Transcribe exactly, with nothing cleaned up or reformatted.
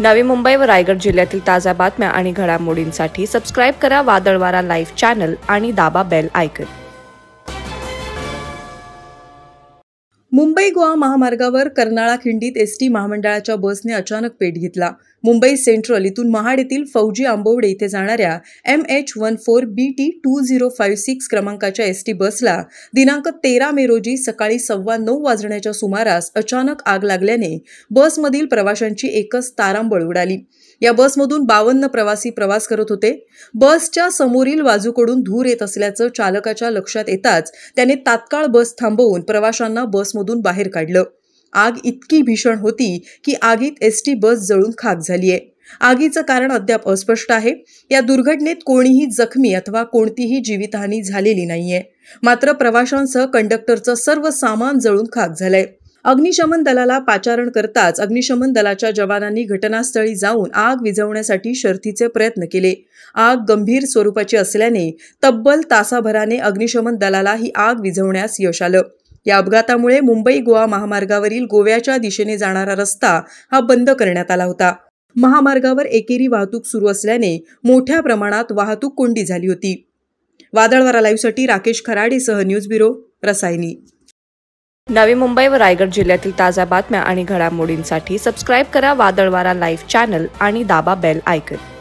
नवी मुंबई व रायगड जिल्ह्यातील ताजा बातम्या आणि घडामोडींसाठी सबस्क्राइब करा वादळवारा लाइव चॅनल आणि दाबा बेल आयकॉन। मुंबई गोवा महामार्गावर कर्नाळा खिंडीत एसटी महामंडळाच्या बसने अचानक पेट घेतला। मुंबई सेंट्रल इथून महाड येथील फौजी आंबवडे इथे जाणाऱ्या M H one four B T two zero five six क्रमांकाच्या एसटी बसला दिनांक तेरा मे रोजी सकाळी सव्वा नऊ वाजण्याच्या सुमारास अचानक आग लागल्याने बसमधील प्रवाशांची एकच तारांबळ उडाली। या बसमधून बावन्न प्रवासी प्रवास करत होते। बसच्या समोरील बाजूकडून धूर येत असल्याचं चालकाच्या लक्षात येताच त्याने तात्काळ बस थांबवून प्रवाशांना बसमधून बाहेर काढलं। आग इतकी भीषण होती की आगीत एसटी बस जळून खाक झाली आहे। आगीचं कारण अद्याप अस्पष्ट आहे। या दुर्घटनेत कोणीही जखमी अथवा कोणतीही जीवितहानी झालेली नाहीये, मात्र प्रवाशांसह कंडक्टरचं सर्व सामान जळून खाक झालंय। अग्निशमन दलाला पाचारण करताच अग्निशमन दलाच्या जवानांनी घटनास्थळी जाऊन आग विझवण्यासाठी शर्थीचे प्रयत्न केले। आग गंभीर स्वरूपाची असल्याने तब्बल तासाभराने अग्निशमन दलाला ही आग विझवण्यास यश आलं। या अपघातामुळे मुंबई गोवा महामार्गावरील गोव्याच्या दिशेने जाणारा रस्ता हा बंद करण्यात आला होता। महामार्गावर एकेरी वाहतूक सुरू असल्याने मोठ्या प्रमाणात वाहतूक कोंडी झाली होती। वादळवारा लाईव्हसाठी राकेश खराड़ी सह न्यूज ब्युरो रसायनी। नवी मुंबई व रायगड जिल्ह्यातील ताजा बातम्या आणि घडामोडींसाठी सबस्क्राइब करा वादळवारा लाइव चॅनल आणि दाबा बेल आयकॉन।